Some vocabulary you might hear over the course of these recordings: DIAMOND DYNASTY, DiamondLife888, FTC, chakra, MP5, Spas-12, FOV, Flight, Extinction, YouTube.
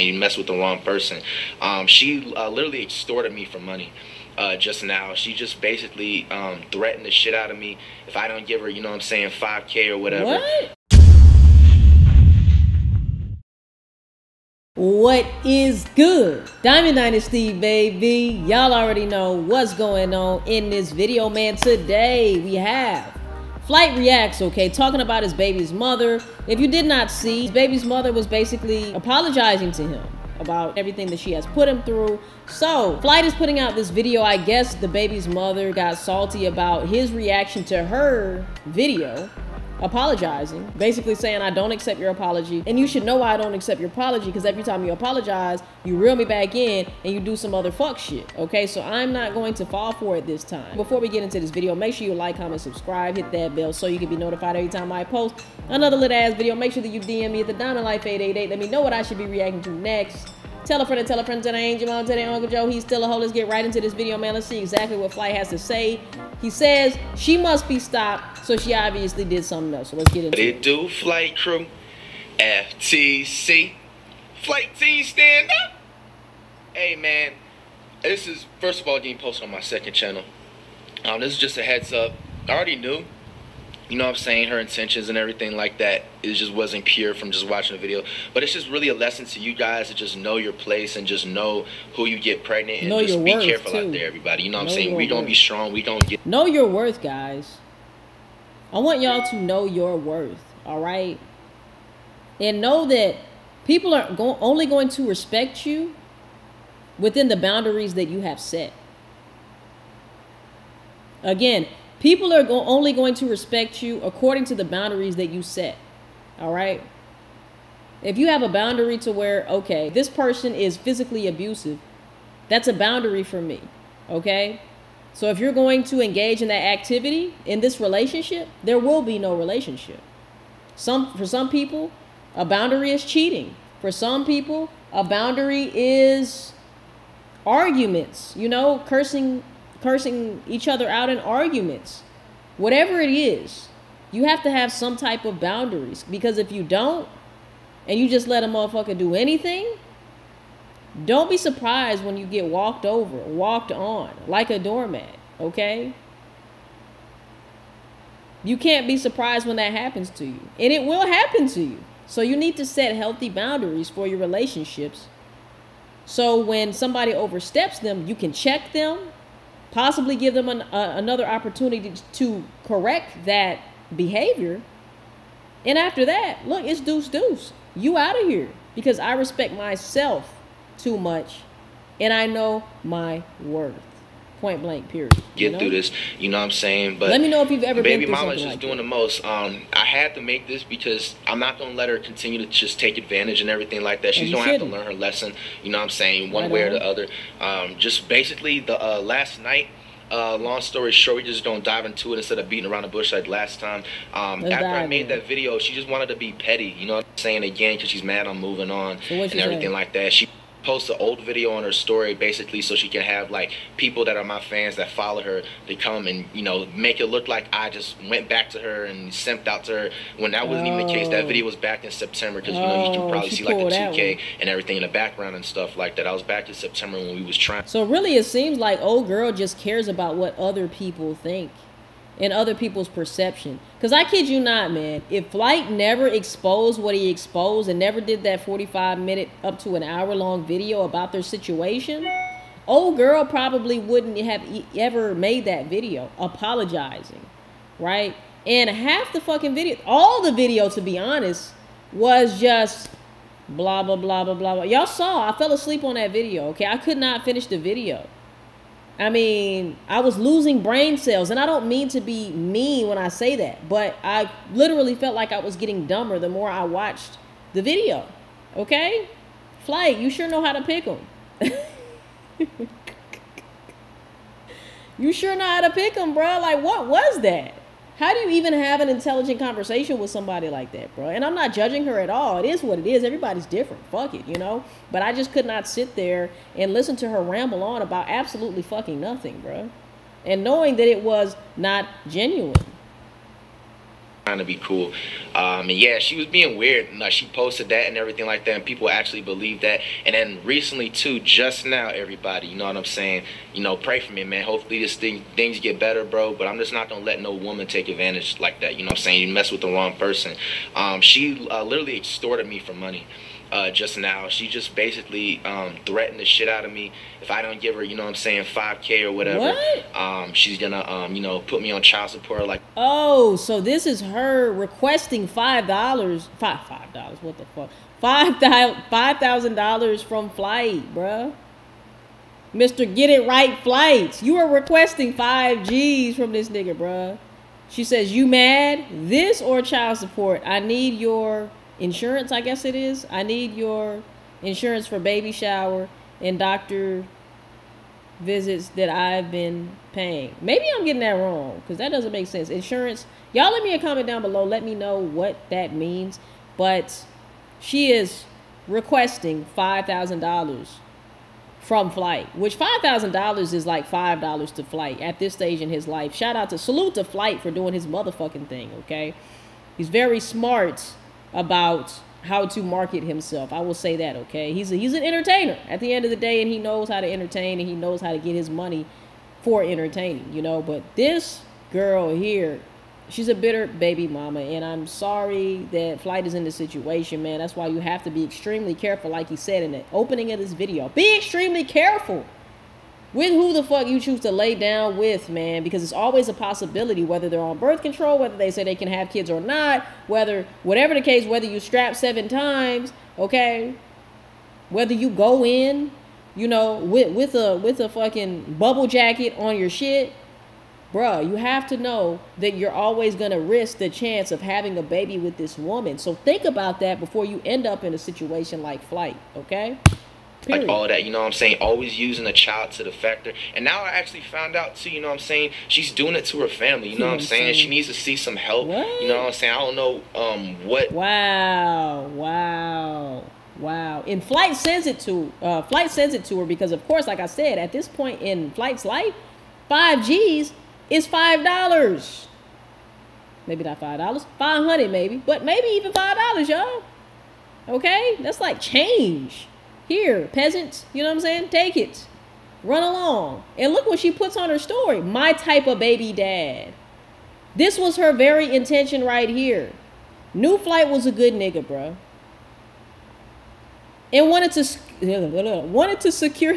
saying you mess with the wrong person. She literally extorted me for money just now. She just basically threatened the shit out of me if I don't give her, you know what I'm saying, 5K or whatever. What? What is good, Diamond Dynasty baby? Y'all already know what's going on in this video, man. Today we have Flight reacts, okay, talking about his baby's mother. If you did not see, his baby's mother was basically apologizing to him about everything that she has put him through. So Flight is putting out this video. I guess the baby's mother got salty about his reaction to her video, apologizing, basically saying, I don't accept your apology, and you should know why I don't accept your apology, because every time you apologize, you reel me back in and you do some other fuck shit. Okay, so I'm not going to fall for it this time. Before we get into this video, make sure you like, comment, subscribe, hit that bell so you can be notified every time I post another lit ass video. Make sure that you DM me at the DiamondLife888. Let me know what I should be reacting to next. Tell a friend and tell a friend to the angel mom, to the Uncle Joe. He's still a hoe. Let's get right into this video, man. Let's see exactly what Flight has to say. He says she must be stopped, so she obviously did something else. So let's get into it. They do, Flight crew, FTC, Flight team, stand up. Hey, man, this is, first of all, getting posted on my second channel. This is just a heads up. I already knew, you know what I'm saying, her intentions and everything like that. It just wasn't pure from just watching the video. But it's just really a lesson to you guys to just know your place and just know who you get pregnant and just be careful out there, everybody. You know what I'm saying? We gonna be strong. We gonna get... Know your worth, guys. I want y'all to know your worth, all right? And know that people are only going to respect you within the boundaries that you have set. Again, people are only going to respect you according to the boundaries that you set. All right. If you have a boundary to where, okay, this person is physically abusive, that's a boundary for me. Okay. So if you're going to engage in that activity in this relationship, there will be no relationship. For some people, a boundary is cheating. For some people, a boundary is arguments, you know, cursing each other out in arguments. Whatever it is, you have to have some type of boundaries, because if you don't and you just let a motherfucker do anything, don't be surprised when you get walked over, walked on like a doormat, okay? You can't be surprised when that happens to you, and it will happen to you. So you need to set healthy boundaries for your relationships, so when somebody oversteps them, you can check them, possibly give them another opportunity to correct that behavior, and after that, look, it's deuce, you out of here, because I respect myself too much and I know my worth, point blank period. Get through this, you know what I'm saying? But let me know if you've ever been through something like that. Baby mama's just doing the most. I had to make this because I'm not gonna let her continue to just take advantage and everything like that. She's gonna have to learn her lesson, you know what I'm saying, one way or the other. Just basically the last night, long story short, we just don't dive into it instead of beating around the bush like last time. After I made that video, she just wanted to be petty, you know what I'm saying, again, because she's mad I'm moving on and everything like that. She posts an old video on her story basically so she can have like people that are my fans that follow her to come and, you know, make it look like I just went back to her and simped out to her, when that wasn't even the case. That video was back in September, because you know, you can probably see like the 2K and everything in the background and stuff like that. I was back in September when we was trying. So really it seems like old girl just cares about what other people think and other people's perception. Because I kid you not, man, if Flight never exposed what he exposed and never did that 45-minute up to an hour-long video about their situation, old girl probably wouldn't have ever made that video apologizing, right? And half the fucking video, all the video, to be honest, was just blah, blah, blah, blah, blah. Y'all saw, I fell asleep on that video, okay? I could not finish the video. I mean, I was losing brain cells, and I don't mean to be mean when I say that, but I literally felt like I was getting dumber the more I watched the video, okay? Flight, you sure know how to pick them. You sure know how to pick them, bro. Like, what was that? How do you even have an intelligent conversation with somebody like that, bro? And I'm not judging her at all. It is what it is. Everybody's different. Fuck it, you know? But I just could not sit there and listen to her ramble on about absolutely fucking nothing, bro. And knowing that it was not genuine. trying to be cool. And yeah, she was being weird. Like, she posted that and everything like that, and people actually believe that. And then recently too, just now, everybody, you know what I'm saying, you know, pray for me, man. Hopefully this things get better, bro, but I'm just not gonna let no woman take advantage like that, you know what I'm saying? You mess with the wrong person. She literally extorted me for money just now. She just basically threatened the shit out of me. If I don't give her, you know what I'm saying, 5K or whatever, what? She's gonna, you know, put me on child support. Like, oh, so this is her requesting $5, what the fuck, $5,000 from Flight, bruh. Mr. Get It Right Flights, you are requesting 5Gs from this nigga, bruh. She says, you mad? This or child support? I need your insurance, I guess it is. I need your insurance for baby shower and doctor visits that I've been paying. Maybe I'm getting that wrong, because that doesn't make sense. Insurance, y'all leave me a comment down below. Let me know what that means. But she is requesting $5,000 from Flight, which $5,000 is like $5 to Flight at this stage in his life. Shout out to, salute to Flight for doing his motherfucking thing, okay? He's very smart about how to market himself. I will say that, okay? He's an entertainer at the end of the day, and he knows how to entertain, and he knows how to get his money for entertaining, you know? But this girl here, she's a bitter baby mama, and I'm sorry that Flight is in this situation, man. That's why you have to be extremely careful, like he said in the opening of this video. Be extremely careful with who the fuck you choose to lay down with, man, because it's always a possibility, whether they're on birth control, whether they say they can have kids or not, whether, whatever the case, whether you strap 7 times, okay, whether you go in, you know, with a fucking bubble jacket on your shit, bruh, you have to know that you're always going to risk the chance of having a baby with this woman. So think about that before you end up in a situation like Flight, okay? Period. Like all of that, you know what I'm saying, always using a child to the factor. And now I actually found out too, you know what I'm saying, she's doing it to her family, you know what I'm saying? She needs to see some help. What? You know what I'm saying? I don't know what. Wow, wow, wow. And Flight sends it to her, because of course, like I said, at this point in Flight's life, 5Gs is $5. Maybe not $5, 500 maybe, but maybe even $5, y'all. Okay, that's like change. Here, peasants, you know what I'm saying? Take it. Run along. And look what she puts on her story. My type of baby dad. This was her very intention right here. New Flight was a good nigga, bro. And wanted to secure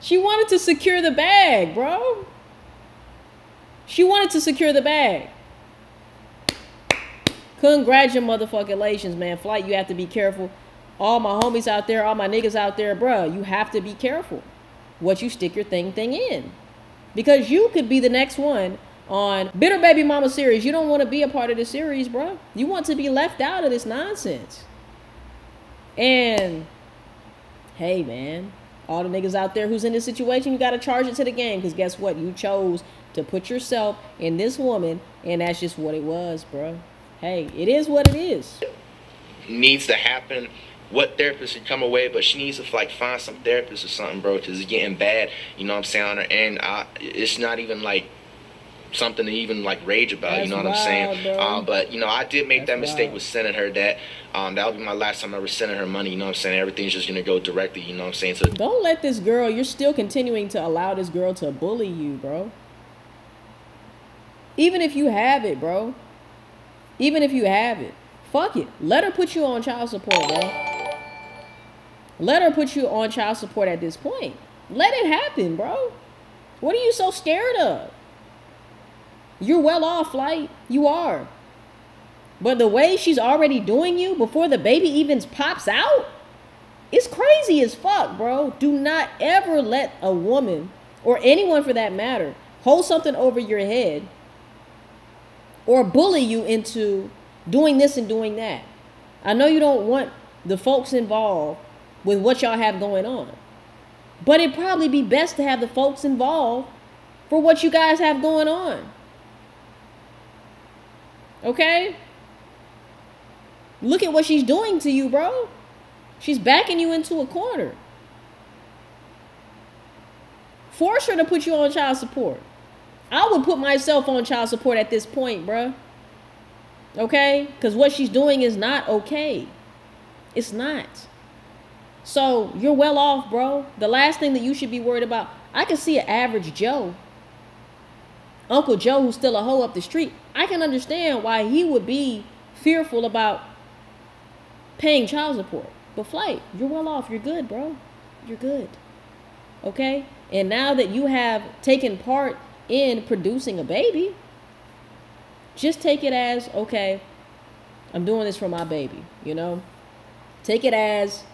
she wanted to secure the bag, bro. She wanted to secure the bag. Congratulations, man. Flight, you have to be careful. All my homies out there, all my niggas out there, bruh, you have to be careful what you stick your thing in, because you could be the next one on Bitter Baby Mama series. You don't want to be a part of this series, bruh. You want to be left out of this nonsense. And hey, man, all the niggas out there who's in this situation, you got to charge it to the game, because guess what? You chose to put yourself in this woman, and that's just what it was, bruh. Hey, it is what it is. Needs to happen. What therapist should come away, but she needs to like find some therapist or something, bro, because it's getting bad, you know what I'm saying, on her end. It's not even like something to even like rage about. That's, you know what wild, I'm saying, bro. But you know, I did make that mistake with sending her that. That'll be my last time ever sending her money, you know what I'm saying. Everything's just gonna go directly, you know what I'm saying. So don't let this girl, you're still continuing to allow this girl to bully you, bro. Even if you have it, bro, even if you have it, fuck it, let her put you on child support, bro. Let her put you on child support at this point. Let it happen, bro. What are you so scared of? You're well off, Flight. You are. But the way she's already doing you before the baby even pops out, it's crazy as fuck, bro. Do not ever let a woman, or anyone for that matter, hold something over your head or bully you into doing this and doing that. I know you don't want the folks involved with what y'all have going on, but it'd probably be best to have the folks involved for what you guys have going on, okay? Look at what she's doing to you, bro. She's backing you into a corner. Force her to put you on child support. I would put myself on child support at this point, bro. Okay? Because what she's doing is not okay. It's not. So you're well off, bro. The last thing that you should be worried about, I can see an average Joe, Uncle Joe, who's still a hoe up the street. I can understand why he would be fearful about paying child support. But Flight, you're well off. You're good, bro. You're good. Okay? And now that you have taken part in producing a baby, just take it as, okay, I'm doing this for my baby, you know? Take it as,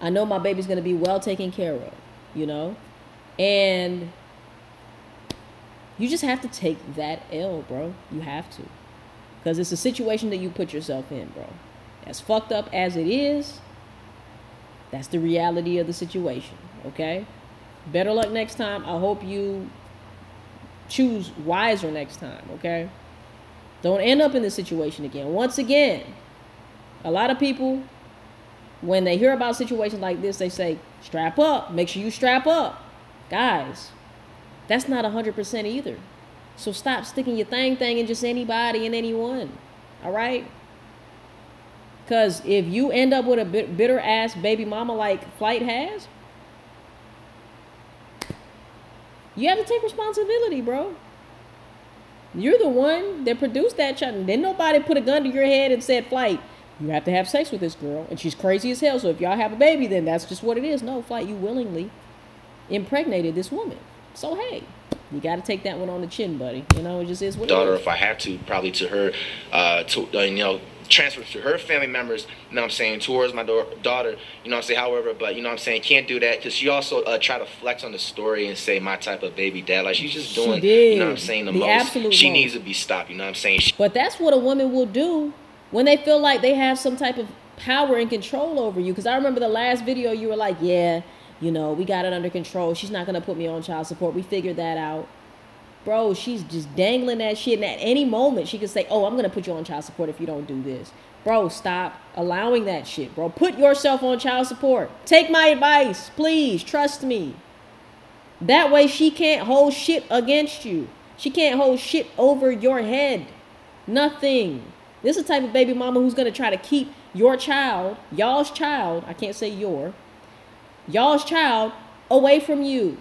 I know my baby's going to be well taken care of, you know? And you just have to take that L, bro. You have to. Because it's a situation that you put yourself in, bro. As fucked up as it is, that's the reality of the situation, okay? Better luck next time. I hope you choose wiser next time, okay? Don't end up in this situation again. Once again, a lot of people, when they hear about situations like this, they say, strap up. Make sure you strap up. Guys, that's not 100% either. So stop sticking your thing in just anybody and anyone, all right? Because if you end up with a bitter-ass baby mama like Flight has, you have to take responsibility, bro. You're the one that produced that child. And then nobody put a gun to your head and said, Flight, you have to have sex with this girl. And she's crazy as hell. So if y'all have a baby, then that's just what it is. No, Flight, you willingly impregnated this woman. So, hey, you got to take that one on the chin, buddy. You know, it just is what it is. Daughter, if I have to, probably to her, you know, transfer to her family members, you know what I'm saying, towards my daughter, you know what I'm saying, however, but, you know what I'm saying, can't do that, because she also tried to flex on the story and say, my type of baby dad, like, she's just doing, you know what I'm saying, the most. She needs to be stopped, you know what I'm saying. But that's what a woman will do when they feel like they have some type of power and control over you, because I remember the last video you were like, yeah, you know, we got it under control, she's not going to put me on child support, we figured that out. Bro, she's just dangling that shit, and at any moment she could say, oh, I'm going to put you on child support if you don't do this. Bro, stop allowing that shit, bro. Put yourself on child support. Take my advice, please. Trust me. That way she can't hold shit against you. She can't hold shit over your head. Nothing. This is the type of baby mama who's going to try to keep your child, y'all's child, I can't say your, y'all's child away from you.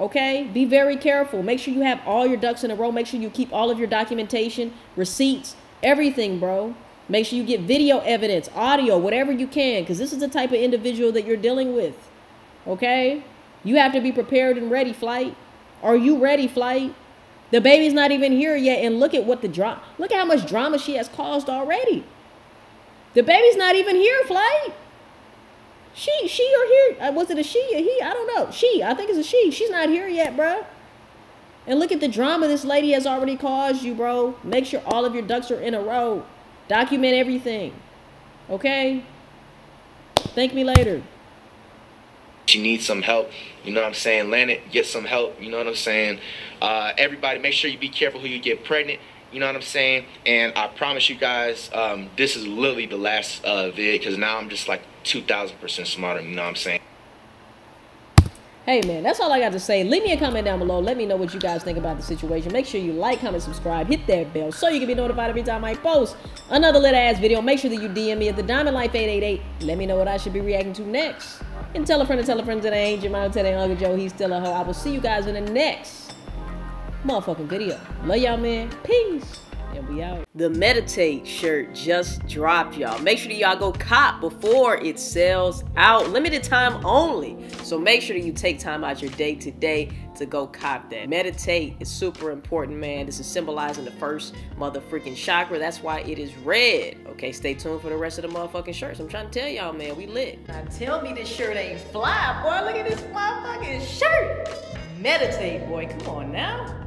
Okay, be very careful. Make sure you have all your ducks in a row. Make sure you keep all of your documentation, receipts, everything, bro. Make sure you get video evidence, audio, whatever you can, because this is the type of individual that you're dealing with. Okay, you have to be prepared and ready, Flight. Are you ready, Flight? The baby's not even here yet, and look at what the drama, look at how much drama she has caused already. The baby's not even here, Flight. She or here, was it a she or he? I don't know. She, I think it's a she. She's not here yet, bro. And look at the drama this lady has already caused you, bro. Make sure all of your ducks are in a row. Document everything. Okay? Thank me later. She needs some help, you know what I'm saying? Landon, get some help, you know what I'm saying? Everybody, make sure you be careful who you get pregnant. You know what I'm saying? And I promise you guys, this is literally the last vid, because now I'm just like 2,000% smarter. You know what I'm saying? Hey, man, that's all I got to say. Leave me a comment down below. Let me know what you guys think about the situation. Make sure you like, comment, subscribe, hit that bell so you can be notified every time I post another lit ass video. Make sure that you DM me at the DiamondLife888. Let me know what I should be reacting to next. And tell a friend to tell a friend that I ain't Jemima, tell that Uncle Joe he's still a hoe. I will see you guys in the next motherfucking video. Love y'all, man. Peace. And we out. The Meditate shirt just dropped, y'all. Make sure that y'all go cop before it sells out. Limited time only. So make sure that you take time out your day today to go cop that. Meditate is super important, man. This is symbolizing the first motherfucking chakra. That's why it is red. Okay, stay tuned for the rest of the motherfucking shirts. I'm trying to tell y'all, man, we lit. Now tell me this shirt ain't fly, boy. Look at this motherfucking shirt. Meditate, boy. Come on now.